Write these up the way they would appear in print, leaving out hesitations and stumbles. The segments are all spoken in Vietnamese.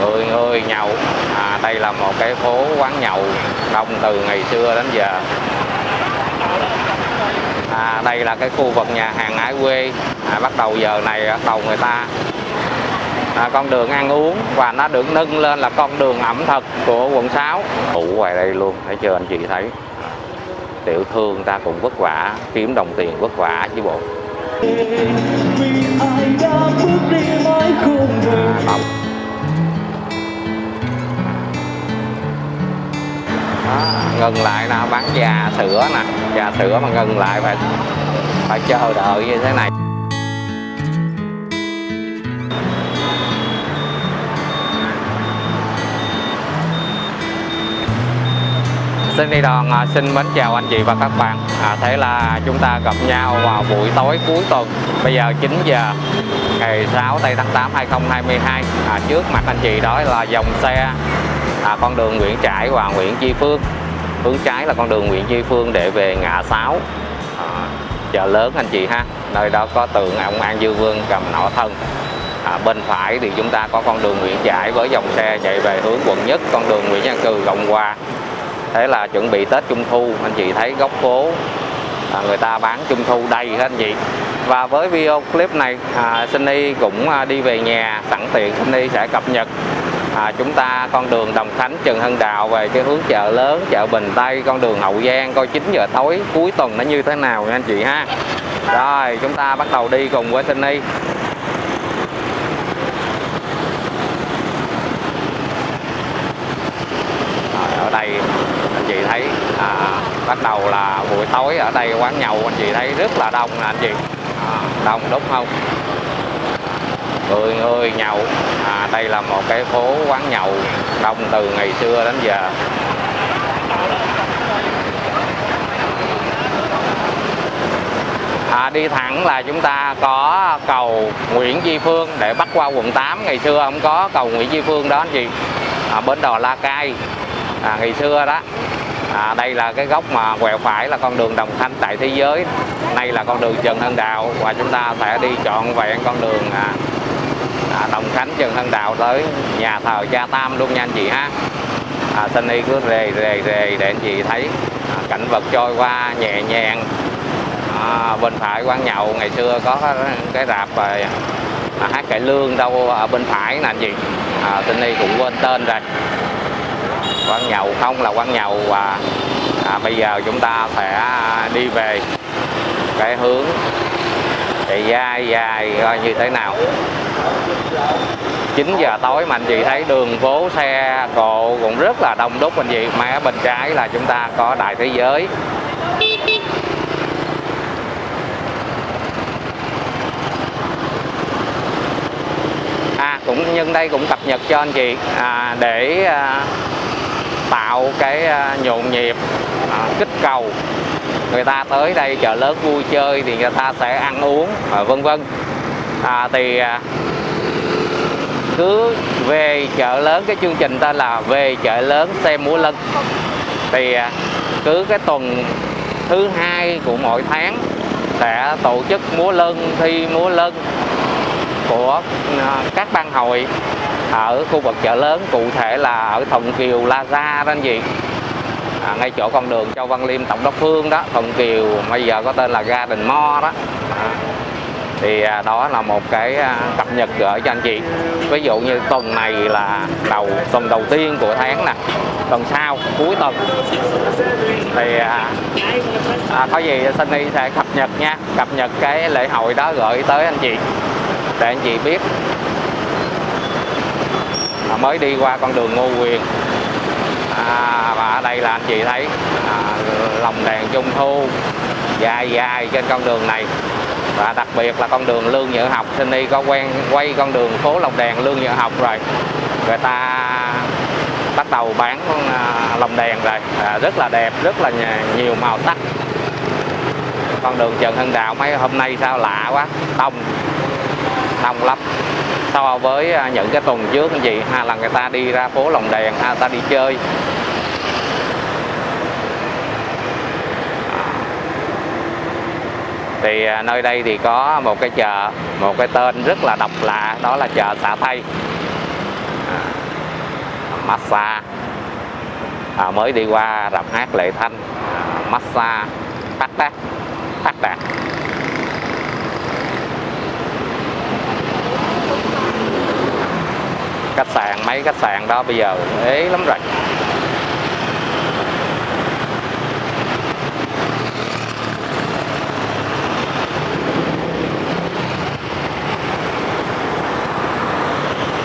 người người nhậu. Đây là một cái phố quán nhậu đông từ ngày xưa đến giờ. Đây là cái khu vực nhà hàng Hải Quê. Bắt đầu giờ này bắt đầu người ta con đường ăn uống, và nó được nâng lên là con đường ẩm thực của quận 6. Đủ ngoài đây luôn, thấy chưa anh chị thấy. Tiểu thương ta cũng vất vả, kiếm đồng tiền vất vả chứ bộ. Ngừng lại nè, bán trà sữa nè, trà sữa mà ngừng lại phải chờ đợi như thế này. Sunny Doan xin mến chào anh chị và các bạn. Thế là chúng ta gặp nhau vào buổi tối cuối tuần. Bây giờ 9 giờ ngày 6 tây tháng 8 2022. Trước mặt anh chị đó là dòng xe con đường Nguyễn Trãi và Nguyễn Chi Phương. Hướng trái là con đường Nguyễn Chi Phương để về ngã 6 Chợ Lớn anh chị ha. Nơi đó có tượng ông An Dư Vương cầm nỏ thân. Bên phải thì chúng ta có con đường Nguyễn Trãi với dòng xe chạy về hướng quận nhất, con đường Nguyễn Văn Cừ Cộng Hòa. Thế là chuẩn bị Tết Trung Thu, anh chị thấy góc phố người ta bán Trung Thu đầy hết anh chị. Và với video clip này, Sunny cũng đi về nhà, sẵn tiện Sunny sẽ cập nhật chúng ta con đường Đồng Khánh, Trần Hưng Đạo về cái hướng Chợ Lớn, Chợ Bình Tây, con đường Hậu Giang, coi 9 giờ tối cuối tuần nó như thế nào nha anh chị ha. Rồi chúng ta bắt đầu đi cùng với Sunny. Ở đây anh chị thấy bắt đầu là buổi tối, ở đây quán nhậu anh chị thấy rất là đông nè anh chị. Đông đúng không? Người người nhậu. Đây là một cái phố quán nhậu đông từ ngày xưa đến giờ. Đi thẳng là chúng ta có cầu Nguyễn Chi Phương để bắt qua quận 8. Ngày xưa không có cầu Nguyễn Chi Phương đó anh chị. Bến Đò La Cai ngày xưa đó. Đây là cái góc mà quẹo phải là con đường Đồng Khánh tại thế giới. Nay là con đường Trần Hưng Đạo, và chúng ta sẽ đi trọn vẹn con đường Đồng Khánh, Trần Hưng Đạo tới nhà thờ Cha Tam luôn nha anh chị ha. Sunny cứ rề để anh chị thấy cảnh vật trôi qua nhẹ nhàng. Bên phải quán nhậu ngày xưa có cái rạp Hát Cải Lương đâu ở bên phải nè anh chị. Sunny cũng quên tên rồi. Quán nhậu không là quán nhậu, và bây giờ chúng ta sẽ đi về cái hướng thì dài coi như thế nào. 9 giờ tối mà anh chị thấy đường phố xe cộ cũng rất là đông đúc anh chị. Mé bên trái là chúng ta có Đại Thế Giới. Cũng nhân đây cũng cập nhật cho anh chị để tạo cái nhộn nhịp, kích cầu người ta tới đây Chợ Lớn vui chơi thì người ta sẽ ăn uống vân vân. Cứ về Chợ Lớn, cái chương trình tên là Về Chợ Lớn Xem Múa Lân, thì cứ cái tuần thứ hai của mỗi tháng sẽ tổ chức múa lân, thi múa lân của các ban hội ở khu vực Chợ Lớn, cụ thể là ở Thuận Kiều Plaza đó anh chị. Ngay chỗ con đường Châu Văn Liêm, Tổng đốc Phương đó, Thuận Kiều bây giờ có tên là Garden Mall đó. Thì đó là một cái cập nhật gửi cho anh chị. Ví dụ như tuần này là tuần đầu tiên của tháng nè, tuần sau cuối tuần thì có gì Sunny sẽ cập nhật nha, cập nhật cái lễ hội đó gửi tới anh chị để anh chị biết. Mới đi qua con đường Ngô Quyền, và ở đây là anh chị thấy lồng đèn Trung Thu dài trên con đường này, và đặc biệt là con đường Lương Nhữ Học. Sunny có quay con đường phố lồng đèn Lương Nhữ Học rồi, người ta bắt đầu bán lồng đèn rồi, rất là đẹp, rất là nhiều màu sắc. Con đường Trần Hưng Đạo mấy hôm nay sao lạ quá, đông lắm so với những cái tuần trước anh chị. Là người ta đi ra phố lồng đèn, người ta đi chơi. Thì nơi đây thì có một cái chợ, một cái tên rất là độc lạ, đó là chợ Xả Thây. massage. Mới đi qua rạp hát Lệ Thanh, massage Phát Đạt. Khách sạn, mấy khách sạn đó bây giờ ế lắm rồi.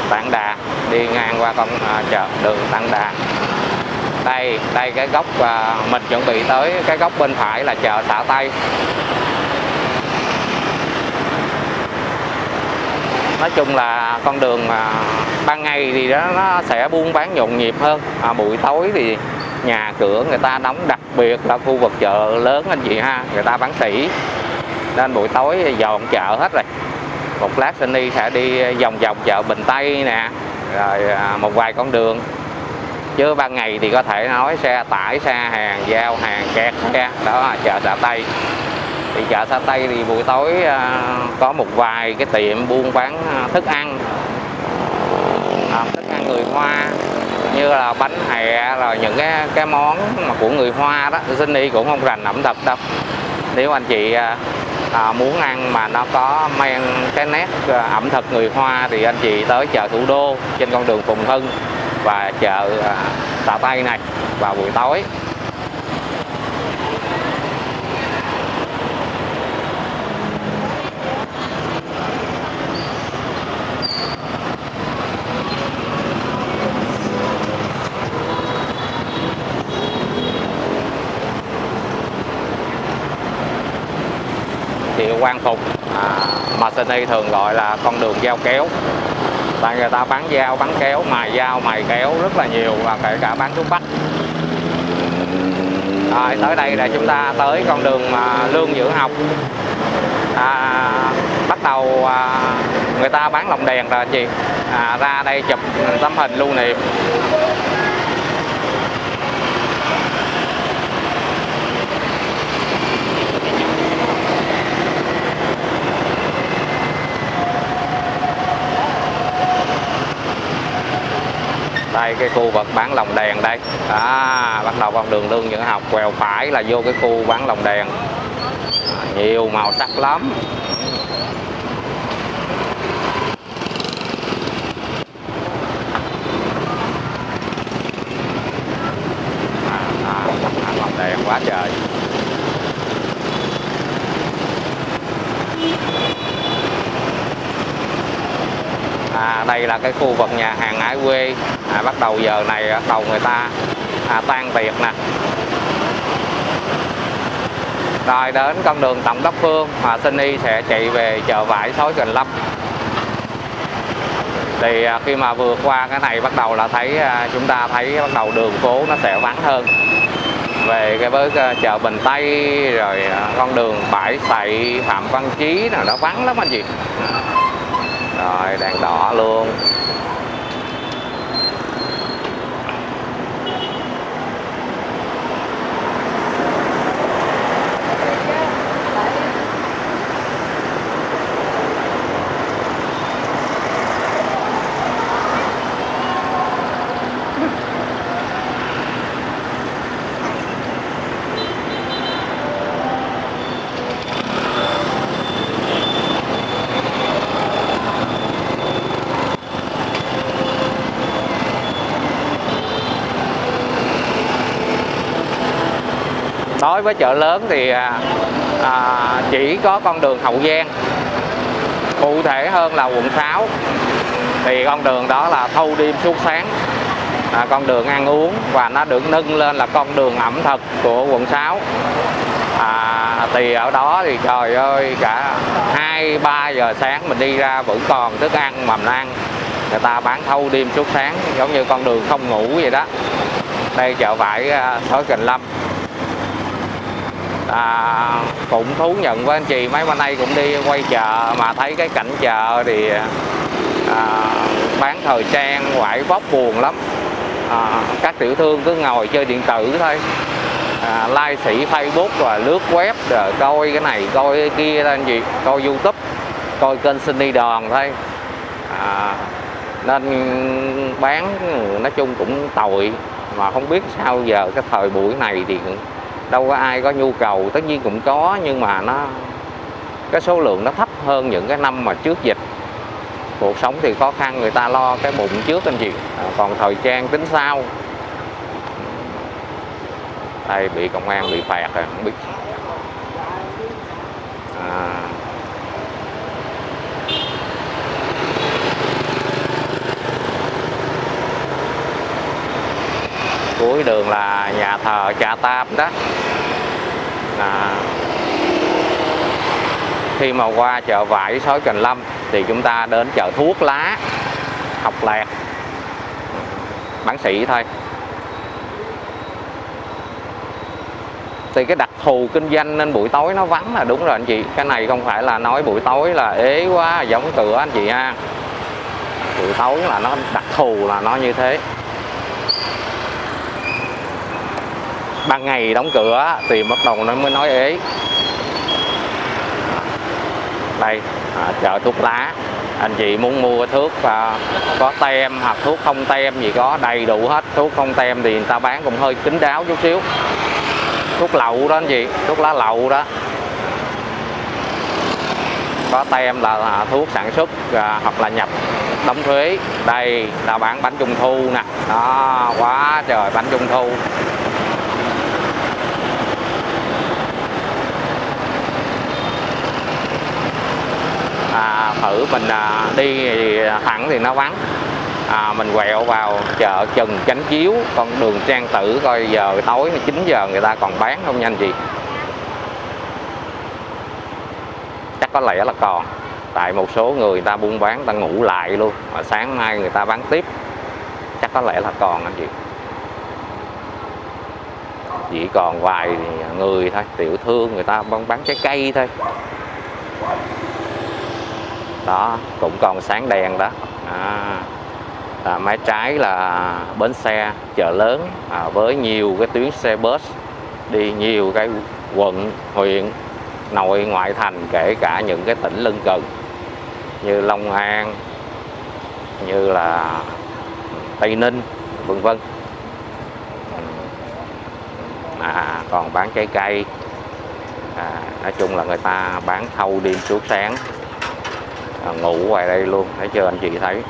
Tảng Đà, đi ngang qua con chợ đường Tảng Đà. Đây cái góc mình chuẩn bị tới, cái góc bên phải là chợ Xã Tây. Nói chung là con đường ban ngày thì đó, nó sẽ buôn bán nhộn nhịp hơn, buổi tối thì nhà cửa người ta đóng, đặc biệt là khu vực chợ lớn anh chị ha, người ta bán sỉ nên buổi tối dọn chợ hết rồi. Một lát Sunny sẽ đi vòng vòng chợ Bình Tây nè, rồi một vài con đường. Chứ ban ngày thì có thể nói xe tải, xe hàng, giao hàng, kẹt xe. Đó là chợ Xã Tây. Thì chợ Xã Tây thì buổi tối có một vài cái tiệm buôn bán thức ăn, thức ăn người Hoa như là bánh hẹ, rồi những cái món mà của người Hoa đó. Sunny cũng không rành ẩm thực đâu. Nếu anh chị muốn ăn mà nó có mang cái nét ẩm thực người Hoa thì anh chị tới chợ Thủ Đô trên con đường Phùng Hưng và chợ Xã Tây này vào buổi tối. Chợ Quang Phục mà Sunny thường gọi là con đường dao kéo. Tại người ta bán dao, bán kéo, mài dao, mài kéo rất là nhiều, và kể cả bán thuốc bắc. Rồi tới đây là chúng ta tới con đường Lương Dưỡng Học. Bắt đầu người ta bán lồng đèn rồi anh chị, ra đây chụp tấm hình lưu niệm. Đây cái khu vực bán lồng đèn đây, bắt đầu con đường Lương Dưỡng Học quẹo phải là vô cái khu bán lồng đèn, nhiều màu sắc lắm. Lồng đèn quá trời. Đây là cái khu vực nhà hàng Ái Quê. Bắt đầu giờ này bắt đầu người ta tan tiệc nè. Rồi đến con đường Tổng Đốc Phương mà Sunny sẽ chạy về chợ Vải Sói Cần Lâm. Thì khi mà vượt qua cái này bắt đầu là thấy chúng ta thấy bắt đầu đường phố nó sẽ vắng hơn. Về cái với chợ Bình Tây rồi con đường Bãi Sậy Phạm Văn Chí nào nó vắng lắm anh chị. Rồi đèn đỏ luôn. Đối với chợ lớn thì chỉ có con đường Hậu Giang, cụ thể hơn là quận 6, thì con đường đó là thâu đêm suốt sáng, con đường ăn uống, và nó được nâng lên là con đường ẩm thực của quận 6. Thì ở đó thì trời ơi, cả 2-3 giờ sáng mình đi ra vẫn còn thức ăn mà mình ăn, người ta bán thâu đêm suốt sáng, giống như con đường không ngủ vậy đó. Đây chợ Vải Sói Cần Lâm. Cũng thú nhận với anh chị, mấy bữa nay cũng đi quay chợ mà thấy cái cảnh chợ thì bán thời trang quải vóc buồn lắm. Các tiểu thương cứ ngồi chơi điện tử thôi, like sỉ Facebook rồi lướt web rồi coi cái này coi cái kia, anh chị coi YouTube, coi kênh Sunny Doan thôi. nên bán nói chung cũng tồi, mà không biết sao giờ cái thời buổi này thì đâu có ai có nhu cầu. Tất nhiên cũng có nhưng mà nó cái số lượng nó thấp hơn những cái năm mà trước dịch. Cuộc sống thì khó khăn, người ta lo cái bụng trước anh chị, còn thời trang tính sau. Đây bị công an bị phạt rồi, không biết. Cuối đường là nhà thờ Chợ Tam đó. Khi mà qua chợ Vải Sói Cần Lâm thì chúng ta đến chợ Thuốc Lá Học Lạc, bán sỉ thôi. Thì cái đặc thù kinh doanh nên buổi tối nó vắng là đúng rồi anh chị. Cái này không phải là nói buổi tối là ế quá giống cửa anh chị ha. Buổi tối là nó đặc thù là nó như thế. Ban ngày đóng cửa thì bắt đầu nó mới nói ế. Đây chợ Thuốc Lá, anh chị muốn mua thuốc có tem hoặc thuốc không tem gì có đầy đủ hết. Thuốc không tem thì người ta bán cũng hơi kín đáo chút xíu. Thuốc lậu đó anh chị, thuốc lá lậu đó có tem là thuốc sản xuất hoặc là nhập đóng thuế. Đây là bán bánh trung thu nè, đó quá trời bánh trung thu. Thử mình đi thẳng thì nó vắng, mình quẹo vào chợ Trần Chánh Chiếu, con đường Trang Tử coi giờ tối 9 giờ người ta còn bán không nha anh chị. Chắc có lẽ là còn, tại một số người ta buôn bán người ta ngủ lại luôn, mà sáng mai người ta bán tiếp. Chắc có lẽ là còn anh chị, chỉ còn vài người thôi, tiểu thương người ta bán trái cây thôi. Đó, cũng còn sáng đèn đó. Mái trái là bến xe Chợ Lớn, với nhiều cái tuyến xe bus đi nhiều cái quận, huyện, nội ngoại thành, kể cả những cái tỉnh lân cận như Long An, như là Tây Ninh, vân vân. Còn bán trái cây, nói chung là người ta bán thâu đêm suốt sáng. Ngủ ngoài đây luôn, thấy chưa anh chị thấy.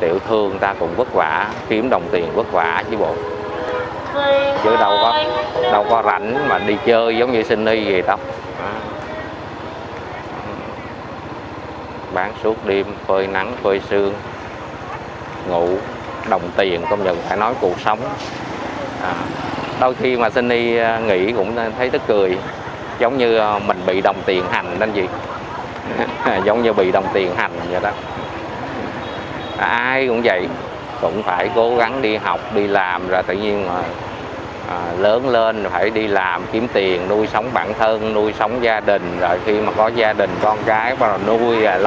Tiểu thương người ta cũng vất vả, kiếm đồng tiền vất vả chứ bộ. Chứ đâu có rảnh mà đi chơi giống như Sunny vậy đâu. Bán suốt đêm, phơi nắng, phơi sương, ngủ, đồng tiền công nhận phải nói cuộc sống. Đôi khi mà Sunny nghĩ cũng thấy tức cười, giống như mình bị đồng tiền hành đó anh chị. Giống như bị đồng tiền hành vậy đó. Ai cũng vậy, cũng phải cố gắng đi học, đi làm, rồi tự nhiên mà lớn lên phải đi làm kiếm tiền nuôi sống bản thân, nuôi sống gia đình. Rồi khi mà có gia đình con cái bắt đầu nuôi rồi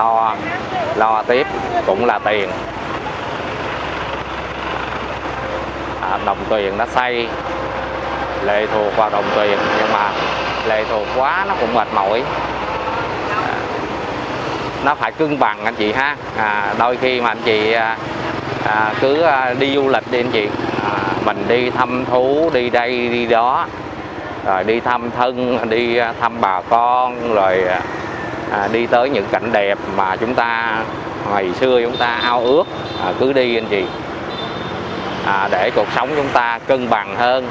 lo tiếp cũng là tiền. Đồng tiền nó xây lệ thuộc vào đồng tiền, nhưng mà lệ thuộc quá nó cũng mệt mỏi. Nó phải cân bằng anh chị ha. Đôi khi mà anh chị cứ đi du lịch đi anh chị, mình đi thăm thú, đi đây đi đó, rồi đi thăm thân, đi thăm bà con, rồi đi tới những cảnh đẹp mà chúng ta ngày xưa chúng ta ao ước, cứ đi anh chị, để cuộc sống chúng ta cân bằng hơn.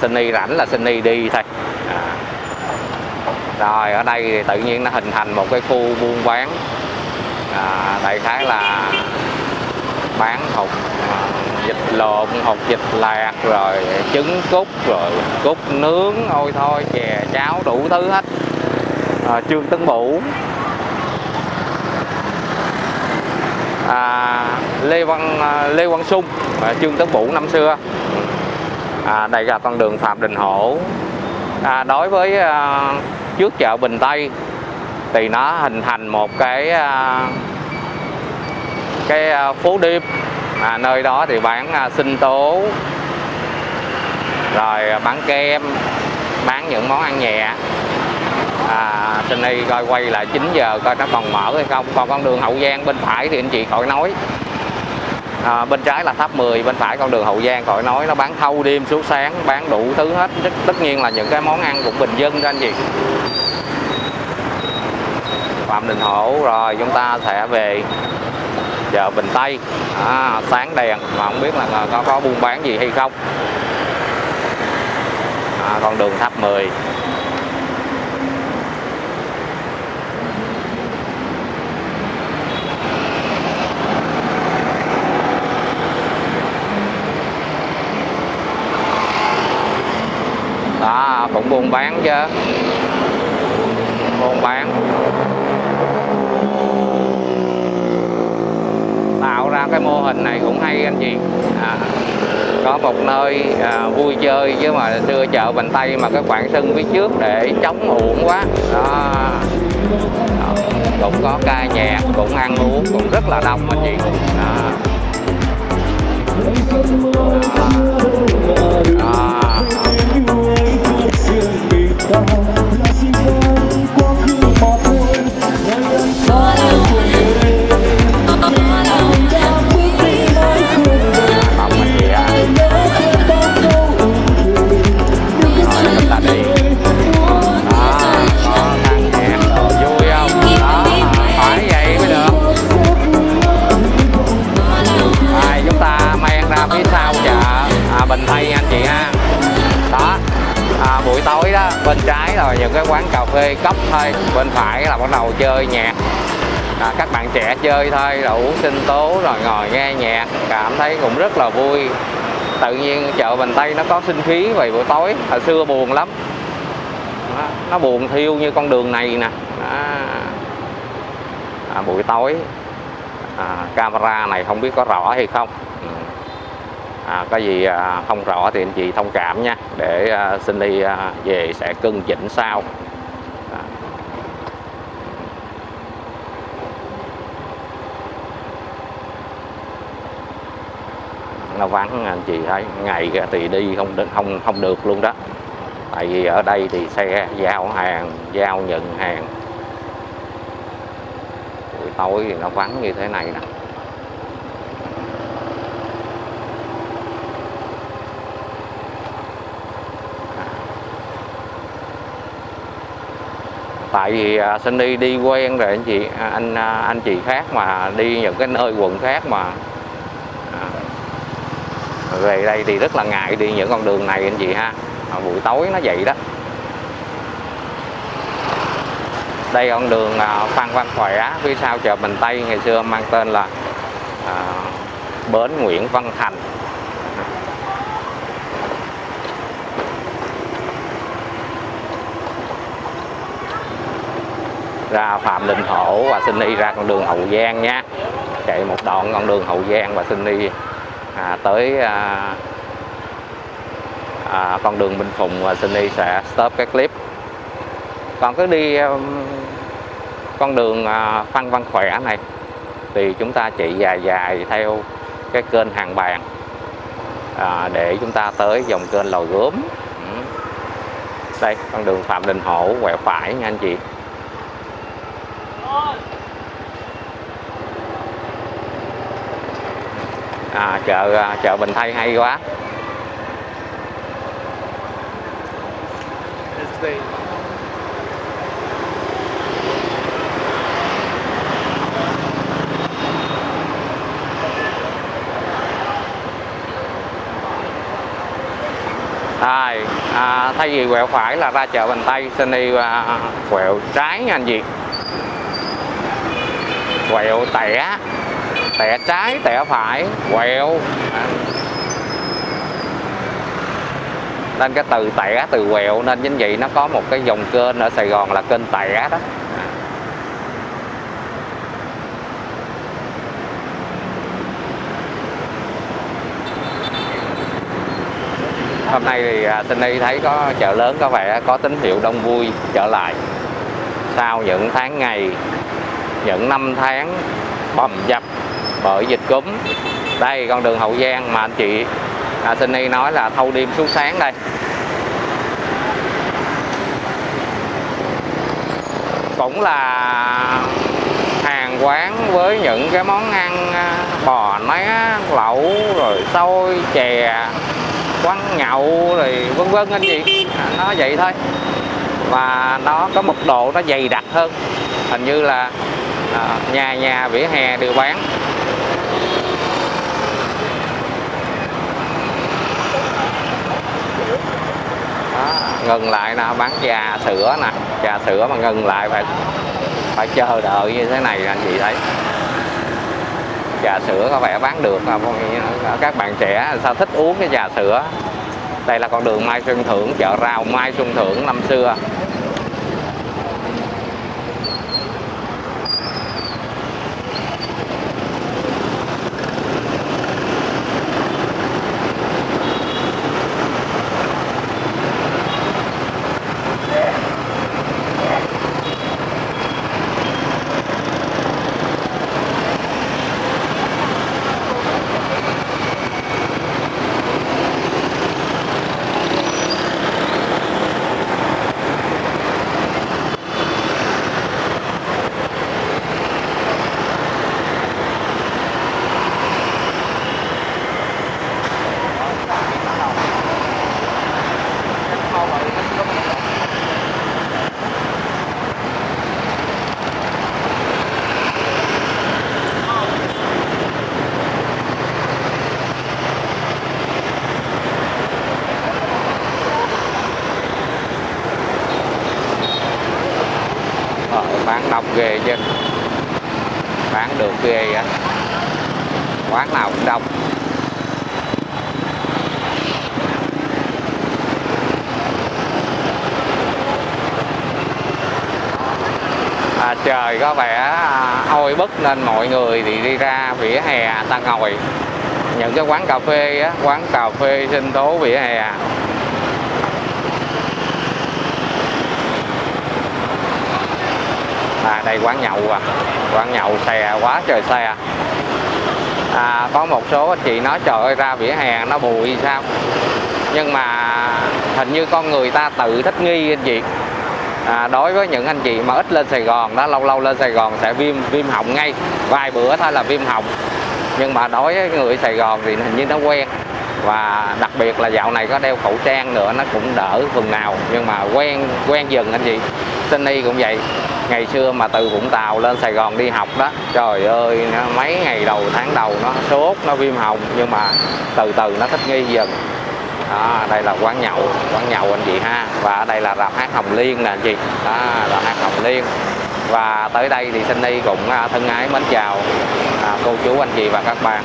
Sunny rảnh là Sunny đi thôi. Rồi ở đây thì tự nhiên nó hình thành một cái khu buôn bán, đại khái là bán hột vịt lộn, hột vịt lạc, rồi trứng cút, rồi cút nướng, ôi thôi chè cháo đủ thứ hết. Trương Tấn Bửu, Lê Văn Sung, Trương Tấn Bửu năm xưa. Đây là con đường Phạm Đình Hổ. Đối với trước chợ Bình Tây thì nó hình thành một cái phố đêm, nơi đó thì bán sinh tố, rồi bán kem, bán những món ăn nhẹ. Sunny coi quay lại 9 giờ coi nó còn mở hay không. Còn con đường Hậu Giang bên phải thì anh chị khỏi nói, bên trái là tháp 10, bên phải con đường Hậu Giang khỏi nói, nó bán thâu đêm suốt sáng, bán đủ thứ hết. Tất nhiên là những cái món ăn cũng bình dân đó anh chị. Phạm Đình Hổ rồi chúng ta sẽ về chợ Bình Tây, sáng đèn mà không biết là có buôn bán gì hay không. Con đường tháp 10. Đó, cũng buôn bán chứ. Buôn bán. Tạo ra cái mô hình này cũng hay anh chị. Có một nơi vui chơi, chứ mà xưa chợ Bình Tây mà cái khoảng sân phía trước để trống uổng quá. Đó. Đó. Cũng có ca nhạc, cũng ăn uống, cũng rất là đông anh chị. Đó. Đó. Bên trái là những cái quán cà phê cốc thôi, bên phải là bắt đầu chơi nhạc, các bạn trẻ chơi thôi, đủ sinh tố rồi ngồi nghe nhạc, cảm thấy cũng rất là vui. Tự nhiên chợ Bình Tây nó có sinh khí về buổi tối, hồi xưa buồn lắm, nó buồn thiêu như con đường này nè. Buổi tối camera này không biết có rõ hay không. Có gì không rõ thì anh chị thông cảm nha, để Sunny về sẽ cân chỉnh sau. Nó vắng anh chị thấy, ngày thì đi không được luôn đó, tại vì ở đây thì xe giao hàng, giao nhận hàng. Buổi tối thì nó vắng như thế này nè. Tại vì Sunny đi quen rồi anh chị, anh chị khác mà đi những cái nơi quận khác mà về đây thì rất là ngại đi những con đường này anh chị ha. Buổi tối nó vậy đó. Đây con đường Phan Văn Khỏe phía sau chợ Bình Tây ngày xưa mang tên là bến Nguyễn Văn Thành. Ra Phạm Đình Hổ và Sunny ra con đường Hậu Giang nha, chạy một đoạn con đường Hậu Giang và Sunny tới con đường Bình Phùng và Sunny sẽ stop cái clip. Còn cứ đi con đường Phan Văn Khỏe này thì chúng ta chạy dài dài theo cái kênh Hàng Bàn để chúng ta tới dòng kênh Lồi Gốm. Đây con đường Phạm Đình Hổ quẹo phải nha anh chị. Chợ Bình Tây hay quá. Thay vì quẹo phải là ra chợ Bình Tây, Sunny quẹo trái nha anh chị. Quẹo tẻ, tẻ trái, tẻ phải, quẹo. Nên cái từ tẻ, từ quẹo nên chính vậy nó có một cái dòng kênh ở Sài Gòn là kênh Tẻ đó. Hôm nay thì Sunny thấy có chợ Lớn có vẻ có tín hiệu đông vui trở lại sau những tháng ngày, những năm tháng bầm dập bởi dịch cúm. Đây con đường Hậu Giang mà anh chị Sunny nói là thâu đêm suốt sáng đây. cũng là hàng quán với những cái món ăn bò né, lẩu, rồi xôi, chè, quán nhậu, rồi vân vân anh chị. Nó vậy thôi. Và nó có mật độ nó dày đặc hơn. Hình như là nhà nhà vỉa hè đều bán. Ngừng lại nè, bán trà sữa nè, trà sữa mà ngừng lại phải chờ đợi như thế này anh chị thấy. Trà sữa có vẻ bán được không? Các bạn trẻ sao thích uống cái trà sữa. Đây là con đường Mai Xuân Thưởng, chợ rau Mai Xuân Thưởng năm xưa. Bán đông ghê chứ, bán được ghê á, quán nào cũng đông. Trời có vẻ oi bức nên mọi người thì đi ra vỉa hè ta ngồi. Những cái quán cà phê á, quán cà phê sinh tố vỉa hè. Đây quán nhậu quán nhậu xe quá trời xe. Có một số anh chị nói trời ơi ra vỉa hè nó bụi sao, nhưng mà hình như con người ta tự thích nghi anh chị. Đối với những anh chị mà ít lên Sài Gòn đó, lâu lâu lên Sài Gòn sẽ viêm họng ngay, vài bữa thôi là viêm họng. Nhưng mà đối với người Sài Gòn thì hình như nó quen, và đặc biệt là dạo này có đeo khẩu trang nữa nó cũng đỡ phần nào, nhưng mà quen dần anh chị. Sunny cũng vậy, ngày xưa mà từ Vũng Tàu lên Sài Gòn đi học đó, trời ơi mấy ngày đầu tháng đầu nó sốt, nó viêm họng, nhưng mà từ từ nó thích nghi dần. Đây là quán nhậu anh chị ha, và ở đây là rạp hát Hồng Liên nè anh chị. Rạp hát Hồng Liên. Và tới đây thì Sunny cũng thân ái mến chào cô chú anh chị và các bạn.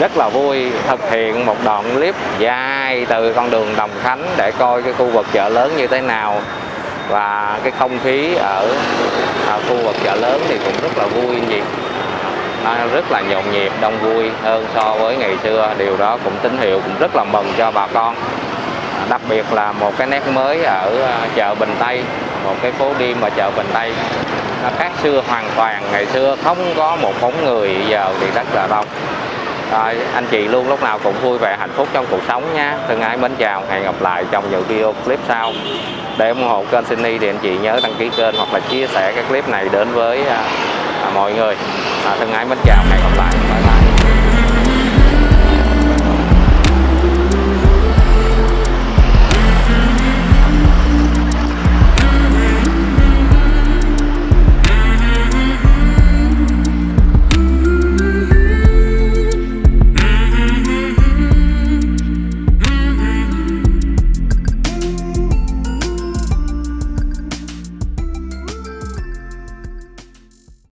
Rất là vui thực hiện một đoạn clip dài từ con đường Đồng Khánh để coi cái khu vực chợ lớn như thế nào. Và cái không khí ở khu vực chợ lớn thì cũng rất là vui anh chị. Nó rất là nhộn nhịp, đông vui hơn so với ngày xưa. Điều đó cũng tín hiệu cũng rất là mừng cho bà con. Đặc biệt là một cái nét mới ở chợ Bình Tây, một cái phố đêm ở chợ Bình Tây. Nó khác xưa hoàn toàn, ngày xưa không có một bóng người, giờ thì rất là đông. Rồi, anh chị luôn lúc nào cũng vui vẻ hạnh phúc trong cuộc sống nha. Thân ái mến chào, hẹn gặp lại trong những video clip sau. Để ủng hộ kênh Sunny thì anh chị nhớ đăng ký kênh hoặc là chia sẻ cái clip này đến với mọi người. Thân ái mến chào, hẹn gặp lại. Bye bye.